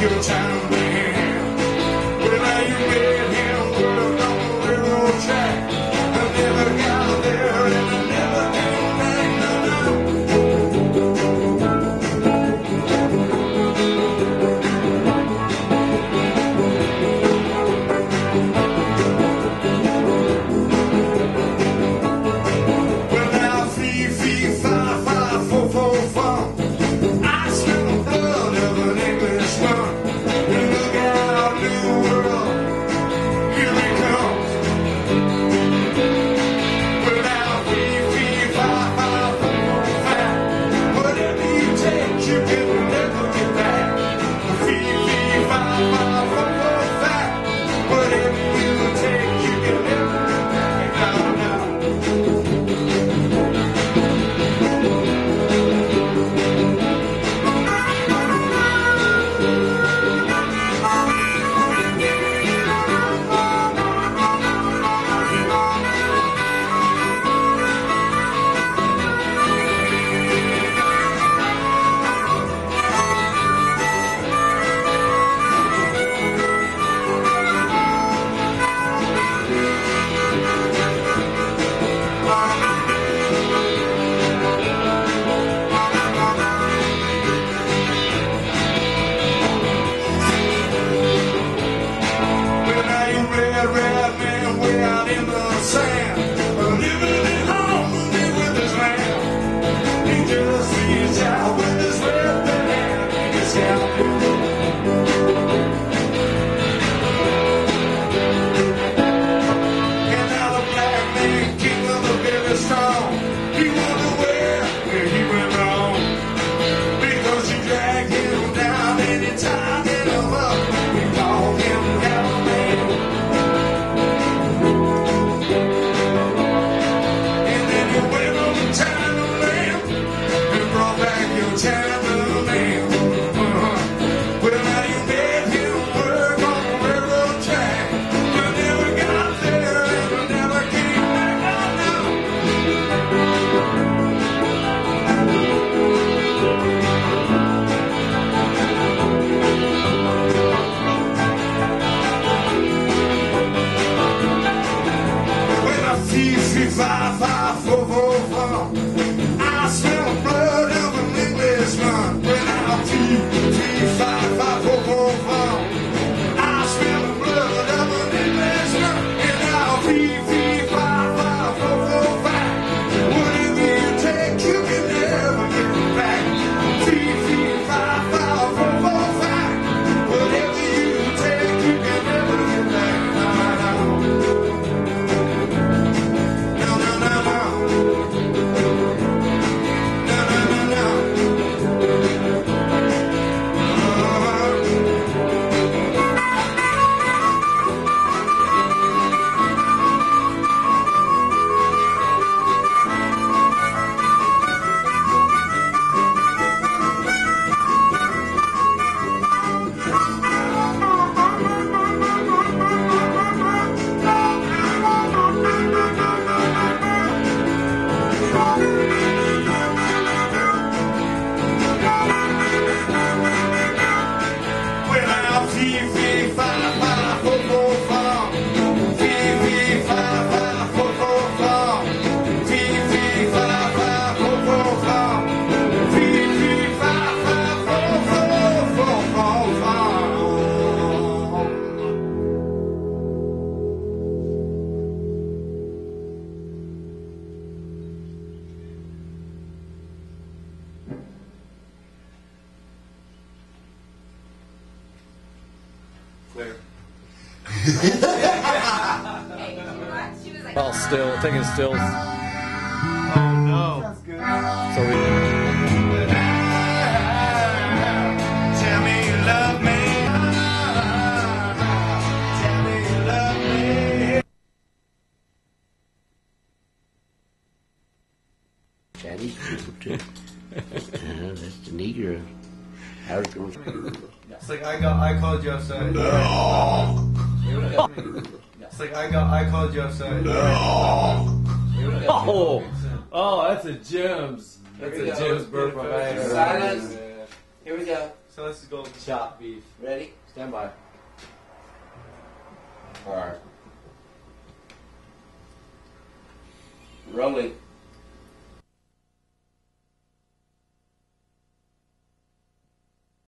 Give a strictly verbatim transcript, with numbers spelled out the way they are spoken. Your town man. Well, now you made him work on the railroad track. I never got there and I never came back. No, no. Well, now three, three, five, five, four, four, four. I smell the blood of an English woman. Five, five, four, four, four. I smell the blood of an Englishman. When I three, three, five, five, four, four, four. I smell the blood of an Englishman. And I'll three, three, five, five, four, four, five. Whatever you take, you can never get it back. Three, three, five, five, four, four, five. Whatever you take, you can never get back. No, no. Well, still, taking stills. Oh no. That's good. So we did. Tell me you love me. Tell me you love me. Daddy, that's the Negro. It's like I got I called you outside. No. It's like I got I called you outside. No. Oh, oh, that's a gems. That's a gems bird from Miami. Silence. Here we go. So let's go chop beef. Ready? Stand by. All right. Rolling.